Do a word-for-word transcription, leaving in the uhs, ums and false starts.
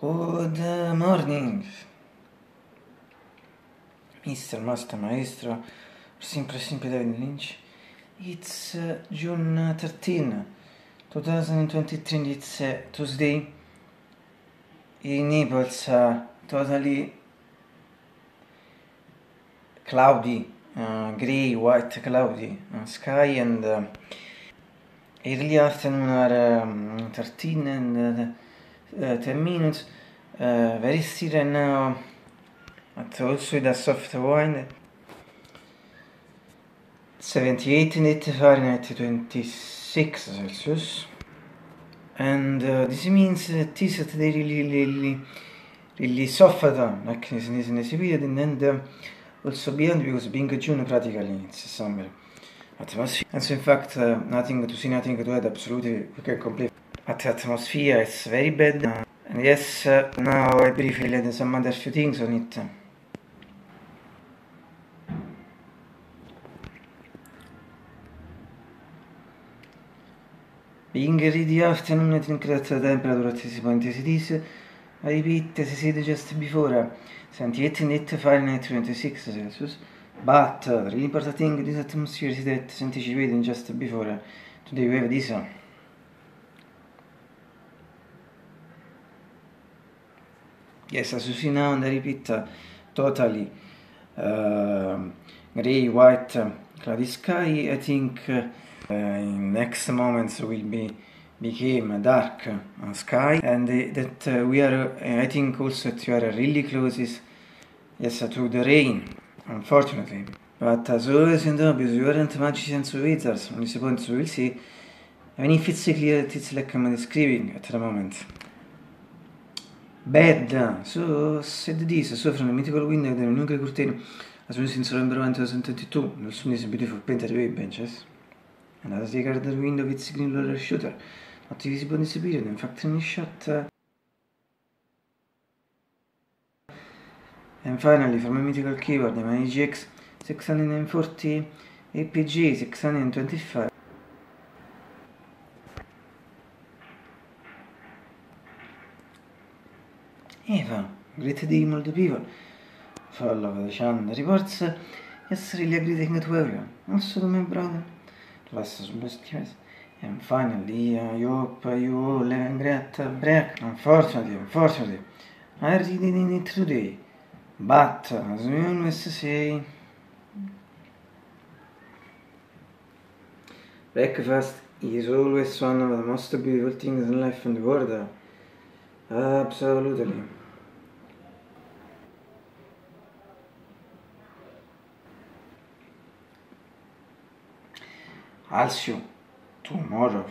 Good morning, Mister Master Maestro, Simple Simple David Lynch. It's uh, June thirteenth, twenty twenty-three, and it's uh, Tuesday in Naples. Uh, totally cloudy, uh, grey, white, cloudy uh, sky, and uh, early afternoon are um, thirteen and uh, Uh, ten minutes, uh, very still now, but also with a soft wind. seventy-eight in it, Fahrenheit, twenty-six Celsius, and uh, this means that uh, this is really, really, really soft, like in this, this period, and then uh, also beyond, because being June practically it's summer atmosphere, and so in fact uh, nothing to see, nothing to add, absolutely we can complete. But the atmosphere is very bad, uh, and yes, uh, now I briefly add some other few things on it. Being ready afternoon, I think that the temperature at this point is this. I repeat, as I said just before, seventy-eight Fahrenheit, twenty-six Celsius, but uh, the really important thing this atmosphere is that I anticipated just before. Today we have this. Uh, Yes, as you see now, and I repeat, uh, totally uh, grey, white, uh, cloudy sky. I think uh, uh, in next moments will be became dark uh, sky, and uh, that uh, we are. Uh, I think also that you are really close is yes uh, to the rain, unfortunately. But as always and obvious, you aren't magicians or wizards. On this point, we will see. I mean, if it's clear that it's like I'm describing at the moment. Bad, so said this, so from the mythical window of the nuclear curtain, as soon as in November twenty twenty-two, the soon is a beautiful painted wave benches, and as they guard the window with its green roller shooter, not visible in this period, in fact, in this shot. Uh, and finally, from a mythical keyboard, the M G X six hundred forty, A P G six hundred twenty-five. Eva, great day, multiple people. Follow the channel reports. Yes, really a greeting to everyone. Also to my brother, last years. And finally, I hope you all have a great break. Unfortunately, unfortunately, I really didn't it today. But, as we always say, breakfast is always one of the most beautiful things in life and the world. Absolutely. I'll see you tomorrow.